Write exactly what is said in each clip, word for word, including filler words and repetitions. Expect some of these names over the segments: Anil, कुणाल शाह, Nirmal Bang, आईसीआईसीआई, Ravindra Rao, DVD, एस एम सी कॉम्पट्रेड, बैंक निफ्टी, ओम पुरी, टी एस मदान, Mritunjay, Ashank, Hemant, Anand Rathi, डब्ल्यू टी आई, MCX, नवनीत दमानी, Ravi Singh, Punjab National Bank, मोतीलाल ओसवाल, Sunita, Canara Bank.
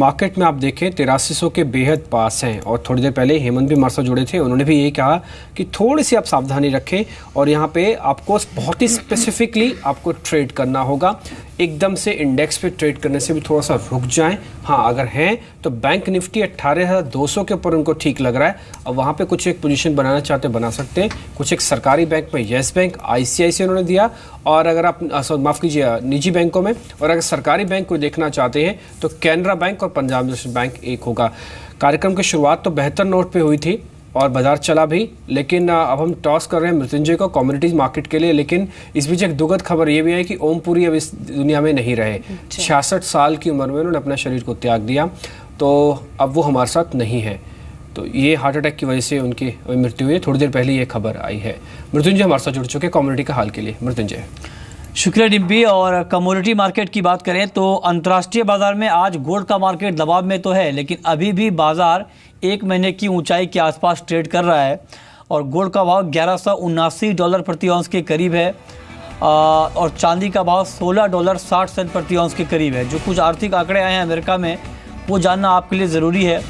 Market में आप देखें तिरासी सौ के बेहद पास हैं और थोड़ी देर पहले हेमंत भी हमारे साथ जुड़े थे, उन्होंने भी यही कहा कि थोड़ी सी आप सावधानी रखें और यहाँ पे आपको बहुत ही स्पेसिफिकली आपको ट्रेड करना होगा। एकदम से इंडेक्स पे ट्रेड करने से भी थोड़ा सा रुक जाएं। हाँ, अगर हैं तो बैंक निफ्टी अट्ठारह हज़ार दो सौ के ऊपर उनको ठीक लग रहा है और वहाँ पे कुछ एक पोजीशन बनाना चाहते बना सकते हैं। कुछ एक सरकारी बैंक में येस बैंक, आईसीआईसीआई उन्होंने दिया, और अगर आप माफ़ कीजिए निजी बैंकों में, और अगर सरकारी बैंक को देखना चाहते हैं तो कैनरा बैंक और पंजाब नेशनल बैंक एक होगा। कार्यक्रम की शुरुआत तो बेहतर नोट पर हुई थी और बाजार चला भी, लेकिन अब हम टॉस कर रहे हैं मृत्युंजय को कॉमोडिटीज मार्केट के लिए। लेकिन इस बीच एक दुखद खबर ये भी है कि ओम पुरी अब इस दुनिया में नहीं रहे। छियासठ साल की उम्र में उन्होंने अपना शरीर को त्याग दिया, तो अब वो हमारे साथ नहीं है। तो ये हार्ट अटैक की वजह से उनकी मृत्यु हुई। थोड़ी देर पहले ये खबर आई है। मृत्युंजय हमारे साथ जुड़ चुके हैं कॉमोडिटी का हाल के लिए। मृत्युंजय, शुक्रिया डिब्बी। और कमोडिटी मार्केट की बात करें तो अंतर्राष्ट्रीय बाजार में आज गोल्ड का मार्केट दबाव में तो है, लेकिन अभी भी बाजार एक महीने की ऊंचाई के आसपास ट्रेड कर रहा है और गोल्ड का भाव ग्यारह सौ उनासी डॉलर प्रति औंस के करीब है और चांदी का भाव सोलह डॉलर साठ सेंट प्रति औंस के करीब है। जो कुछ आर्थिक आंकड़े आए हैं अमेरिका में वो जानना आपके लिए ज़रूरी है।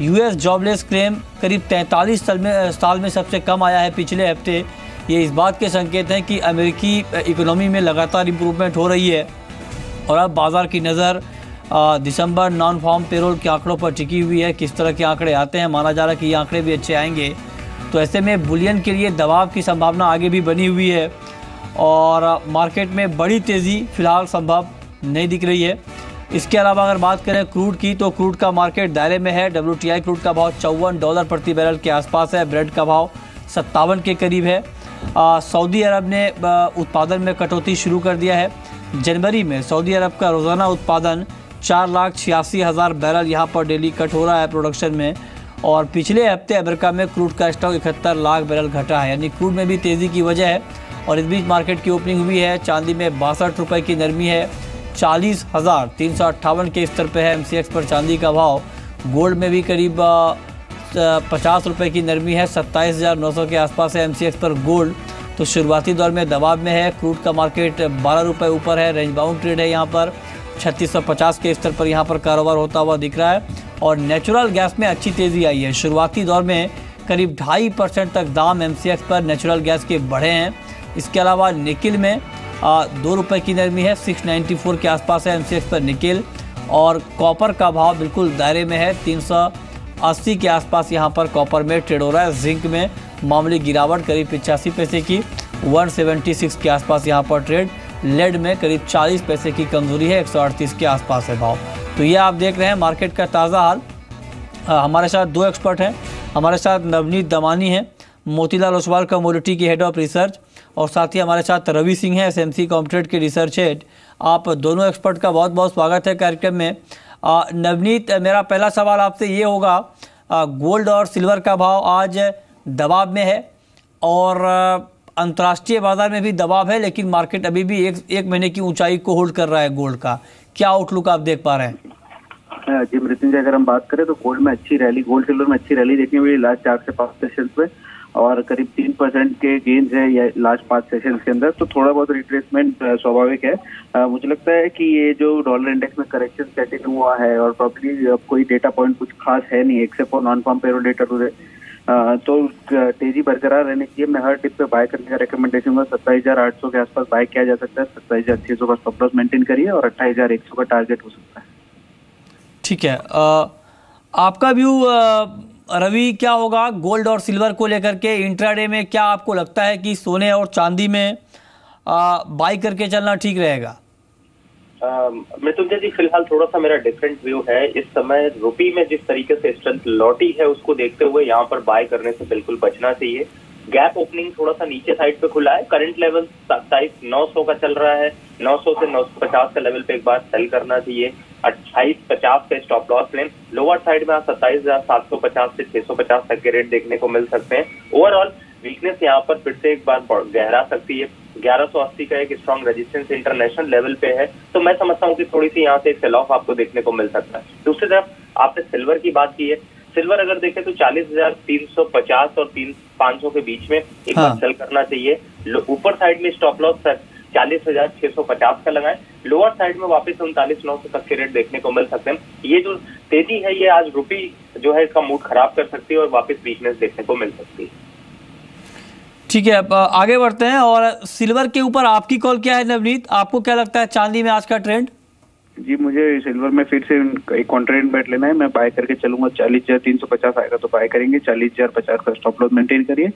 यूएस जॉबलेस क्लेम करीब तैंतालीस साल में साल में सबसे कम आया है पिछले हफ्ते। ये इस बात के संकेत हैं कि अमेरिकी इकोनॉमी में लगातार इम्प्रूवमेंट हो रही है और अब बाजार की नज़र दिसंबर नॉन फॉर्म पेरोल के आंकड़ों पर टिकी हुई है। किस तरह के आंकड़े आते हैं, माना जा रहा है कि ये आंकड़े भी अच्छे आएंगे, तो ऐसे में बुलियन के लिए दबाव की संभावना आगे भी बनी हुई है और मार्केट में बड़ी तेज़ी फिलहाल संभव नहीं दिख रही है। इसके अलावा अगर बात करें क्रूड की, तो क्रूड का मार्केट दायरे में है। डब्ल्यू टी आई क्रूड का भाव चौवन डॉलर प्रति बैरल के आसपास है। ब्रेंट का भाव सत्तावन के करीब है। सऊदी अरब ने उत्पादन में कटौती शुरू कर दिया है। जनवरी में सऊदी अरब का रोज़ाना उत्पादन चार लाख छियासी हज़ार बैरल यहाँ पर डेली कट हो रहा है प्रोडक्शन में, और पिछले हफ्ते अमेरिका में क्रूड का स्टॉक इकहत्तर लाख बैरल घटा है। यानी क्रूड में भी तेज़ी की वजह है। और इस बीच मार्केट की ओपनिंग हुई है। चांदी में बासठ रुपये की नरमी है, चालीस हज़ार तीन सौ अट्ठावन के स्तर पर है एम सी एक्स पर चांदी का भाव। गोल्ड में भी करीब पचास रुपये की नरमी है, सत्ताईस हज़ार नौ सौ के आसपास है एम सी एक्स पर गोल्ड। तो शुरुआती दौर में दबाव में है। क्रूड का मार्केट बारह रुपये ऊपर है, रेंज बाउंड ट्रेड है। यहाँ पर छत्तीस सौ पचास के स्तर पर यहाँ पर कारोबार होता हुआ दिख रहा है। और नेचुरल गैस में अच्छी तेज़ी आई है। शुरुआती दौर में करीब ढाई परसेंट तक दाम एम सी एक्स पर नेचुरल गैस के बढ़े हैं। इसके अलावा निकिल में आ, दो रुपये की नरमी है, सिक्स नाइन्टी फोर के आसपास है एम सी एक्स पर निकिल। और कॉपर का भाव बिल्कुल दायरे में है, तीन सौ अस्सी के आसपास यहाँ पर कॉपर में ट्रेड हो रहा है। जिंक में मामूली गिरावट करीब पचासी पैसे की, एक सौ छिहत्तर के आसपास यहाँ पर ट्रेड। लेड में करीब चालीस पैसे की कमजोरी है, एक सौ अड़तीस के आसपास है भाव। तो ये आप देख रहे हैं मार्केट का ताज़ा हाल। आ, हमारे साथ दो एक्सपर्ट हैं। हमारे साथ नवनीत दमानी हैं, मोतीलाल ओसवाल कमोडिटी के हेड ऑफ रिसर्च, और साथ ही हमारे साथ रवि सिंह हैं, एस एम सी कॉम्पट्रेड के रिसर्च हेड। आप दोनों एक्सपर्ट का बहुत बहुत स्वागत है कार्यक्रम में। नवनीत, मेरा पहला सवाल आपसे ये होगा, गोल्ड और सिल्वर का भाव आज दबाव में है और अंतर्राष्ट्रीय बाज़ार में भी दबाव है, लेकिन मार्केट अभी भी एक एक महीने की ऊंचाई को होल्ड कर रहा है। गोल्ड का क्या आउटलुक आप देख पा रहे हैं? जी मृत्युंजय, अगर हम बात करें तो गोल्ड में अच्छी रैली, गोल्ड सिल्वर में अच्छी रैली देखने मिली लास्ट चार से पाँच सेशन पे, और करीब तीन परसेंट के गेंस है लास्ट पांच सेशन के अंदर। तो थोड़ा बहुत रिट्रेसमेंट स्वाभाविक है। आ, मुझे लगता है कि ये जो डॉलर इंडेक्स में करेक्शन सेटिंग हुआ है और प्रॉब्ली कोई डेटा पॉइंट कुछ खास है नहीं except for non farm payroll data today, तो तेजी बरकरार रहने की। मैं हर टिप पे बाय करने का रिकमेंडेशन दूंगा। सत्ताईस हजार आठ सौ के आसपास बाय किया जा सकता है, सत्ताईस हजार छह सौ का स्टॉप लॉस मेंटेन करिए और अट्ठाईस हजार एक सौ का टारगेट हो सकता है। ठीक है, आपका व्यू रवि क्या होगा गोल्ड और सिल्वर को लेकर के इंट्राडे में? क्या आपको लगता है कि सोने और चांदी में आ, बाई करके चलना ठीक रहेगा? मृत्युंजय जी, फिलहाल थोड़ा सा मेरा डिफरेंट व्यू है। इस समय रुपी में जिस तरीके से स्ट्रेंथ लौटी है उसको देखते हुए यहाँ पर बाय करने से बिल्कुल बचना चाहिए। गैप ओपनिंग थोड़ा सा नीचे साइड पे खुला है। करंट लेवल सत्ताईस नौ सौ का चल रहा है। नौ सौ से नौ सौ पचास का लेवल पे एक बार सेल करना चाहिए। अट्ठाईस पचास पे स्टॉप लॉस लें। लोअर साइड में आप सत्ताईस हजार सात सौ पचास से छह सौ पचास तक के रेट देखने को मिल सकते हैं। ओवरऑल वीकनेस यहाँ पर फिर से एक बार गहरा सकती है। ग्यारह सौ अस्सी का एक स्ट्रांग रेजिस्टेंस इंटरनेशनल लेवल पे है, तो मैं समझता हूँ कि थोड़ी सी यहाँ से सेल ऑफ आपको देखने को मिल सकता है। दूसरी तरफ आपने सिल्वर की बात की है। सिल्वर अगर देखें तो चालीस हजार तीन सौ पचास और पाँच सौ के बीच में एक बार सेल करना चाहिए। ऊपर साइड में स्टॉप लॉस चालीस हजार छह सौ पचास का लगाएं। लोअर साइड में वापस उनतालीस नौ सौ तक के रेट देखने को मिल सकते हैं। ये जो तेजी है ये आज रुपी जो है इसका मूड खराब कर सकती है और वापस वीकनेस देखने को मिल सकती है। ठीक है, अब आगे बढ़ते हैं और सिल्वर के ऊपर आपकी कॉल क्या है नवनीत, आपको क्या लगता है चांदी में आज का ट्रेंड? जी, मुझे सिल्वर में फिर से एक कॉन्ट्रेंट बैठ लेना है। मैं बाय करके चलूंगा, चालीस हजार तीन सौ पचास आएगा तो बाय करेंगे, चालीस हजार पचास का स्टॉप लॉस मेंटेन करिए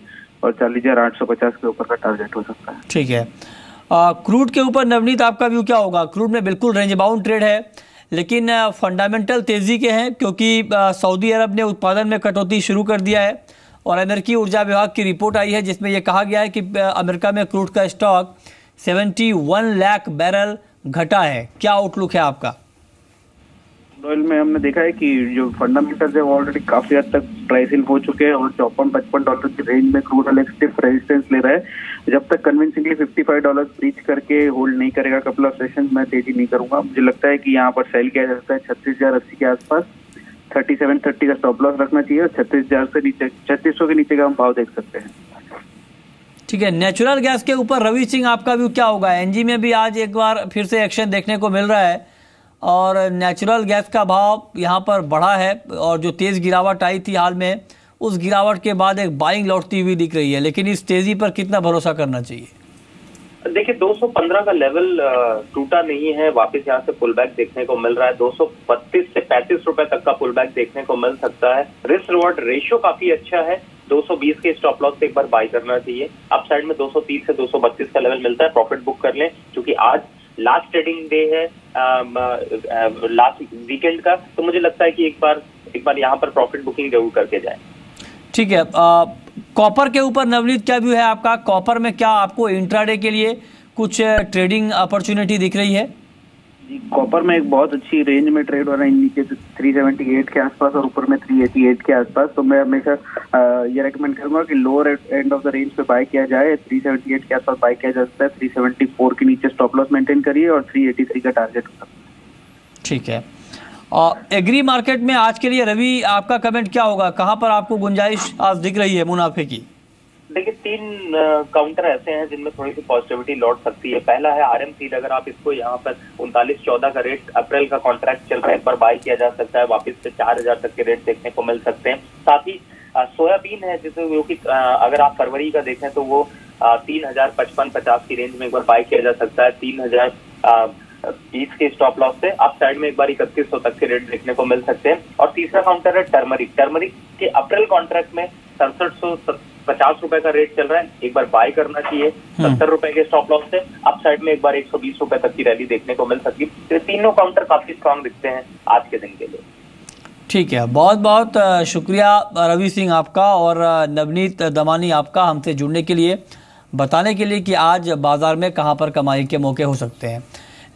और चालीस हजार आठ सौ पचास के ऊपर का टारगेट हो सकता है। ठीक है, क्रूड के ऊपर नवनीत आपका व्यू क्या होगा? क्रूड में बिल्कुल रेंज बाउंड ट्रेड है लेकिन फंडामेंटल तेजी के हैं क्योंकि सऊदी अरब ने उत्पादन में कटौती शुरू कर दिया है और अमेरिकी ऊर्जा विभाग की रिपोर्ट आई है जिसमें यह कहा गया है कि अमेरिका में क्रूड का stock seventy one lakh barrel घटा है। क्या आउटलुक है आपका? ऑयल में हमने देखा है कि जो फंडामेंटल्स है वो ऑलरेडी काफी हद तक प्राइस इन हो चुके हैं और चौपन पचपन डॉलर की रेंज में क्रूड ऑयल एक्टिव रेजिस्टेंस ले रहा है। जब तक कन्विंसिंगली पचपन डॉलर ब्रीच करके होल्ड नहीं करेगा कपल ऑफ सेशन में तेजी नहीं करूंगा। मुझे लगता है कि यहाँ पर सेल किया जा सकता है छत्तीस हजार अस्सी के आसपास, थर्टी सेवन थर्टी का स्टॉप लॉस रखना चाहिए और छत्तीस हजार से नीचे छत्तीस सौ के नीचे का हम भाव देख सकते हैं। ठीक है, नेचुरल गैस के ऊपर रवि सिंह आपका व्यू क्या होगा? एनजी में भी आज एक बार फिर से एक्शन देखने को मिल रहा है और नेचुरल गैस का भाव यहाँ पर बढ़ा है और जो तेज़ गिरावट आई थी हाल में उस गिरावट के बाद एक बाइंग लौटती हुई दिख रही है, लेकिन इस तेज़ी पर कितना भरोसा करना चाहिए? देखिए, दो सौ पंद्रह का लेवल टूटा नहीं है, वापस यहाँ से पुल बैक देखने को मिल रहा है। दो सौ बत्तीस से पैंतीस रुपए तक का पुल बैक देखने को मिल सकता है। रिस्क रिवॉर्ड रेशियो काफी अच्छा है, दो सौ बीस के स्टॉप लॉस से एक बार बाय करना चाहिए। अपसाइड में दो सौ तीस से दो सौ बत्तीस का लेवल मिलता है, प्रॉफिट बुक कर लें क्योंकि आज लास्ट ट्रेडिंग डे है लास्ट वीकेंड का, तो मुझे लगता है कि एक बार एक बार यहाँ पर प्रॉफिट बुकिंग जरूर करके जाए। ठीक है, कॉपर के ऊपर नवनीत क्या व्यू है आपका? कॉपर में क्या आपको इंट्राडे के लिए कुछ ट्रेडिंग अपॉर्चुनिटी दिख रही है? कॉपर में एक बहुत अच्छी रेंज में ट्रेड हो रहा है, नीचे से तीन सौ अठहत्तर के आसपास और ऊपर में तीन सौ अठासी के आसपास, तो मैं हमेशा ये रेकमेंड करूंगा कि lower end of the range पे बाय किया जाए। तीन सौ अठहत्तर के आसपास बाय किया जा सकता है, तीन सौ चौहत्तर के नीचे स्टॉप लॉस मेंटेन करिए और तीन सौ तिरासी का टारगेट हो सकता है। ठीक है, और एग्री मार्केट में आज के लिए रवि आपका कमेंट क्या होगा? कहाँ पर आपको गुंजाइश आज दिख रही है मुनाफे की? देखिए, तीन काउंटर ऐसे हैं जिनमें थोड़ी सी पॉजिटिविटी लौट सकती है। पहला है आरएमसीड, अगर आप इसको यहाँ पर उनतालीस चौदह का रेट अप्रैल का कॉन्ट्रैक्ट चल रहा है, एक बार बाय किया जा सकता है, वापस से चार हजार तक के रेट देखने को मिल सकते हैं। साथ ही सोयाबीन है जिसमें जो कि अगर आप फरवरी का देखें तो वो तीन हजार पचपन पचास की रेंज में एक बार बाय किया जा सकता है, तीन हजार बीस के स्टॉप लॉस से। आप साइड में एक बार इकतीस सौ तक के रेट देखने को मिल सकते हैं। और तीसरा काउंटर है टर्मरिक, टर्मरिक के अप्रैल कॉन्ट्रैक्ट में सड़सठ सौ पचास रुपए का रेट चल रहा है, एक बार बाय करना चाहिए सत्तर रुपए के स्टॉप लॉस से। अप साइड में एक बार एक सौ बीस रुपए तक की रैली देखने को मिल सकती है। तीनों काउंटर काफी स्ट्रांग दिखते हैं आज के दिन के लिए। ठीक है, बहुत बहुत शुक्रिया रवि सिंह आपका और नवनीत दमानी आपका हमसे जुड़ने के लिए, बताने के लिए कि आज बाजार में कहाँ पर कमाई के मौके हो सकते हैं।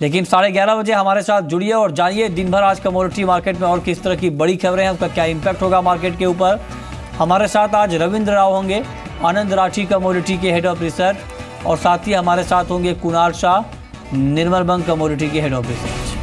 लेकिन साढ़े ग्यारह बजे हमारे साथ जुड़िए और जानिए दिन भर आज कमोडिटी मार्केट में और किस तरह की बड़ी खबरें हैं, उसका क्या इम्पैक्ट होगा मार्केट के ऊपर। हमारे साथ आज रविंद्र राव होंगे, आनंद राठी कमोडिटी के हेड ऑफ रिसर्च, और साथ ही हमारे साथ होंगे कुणाल शाह, निर्मल बंग कमोडिटी के हेड ऑफ रिसर्च।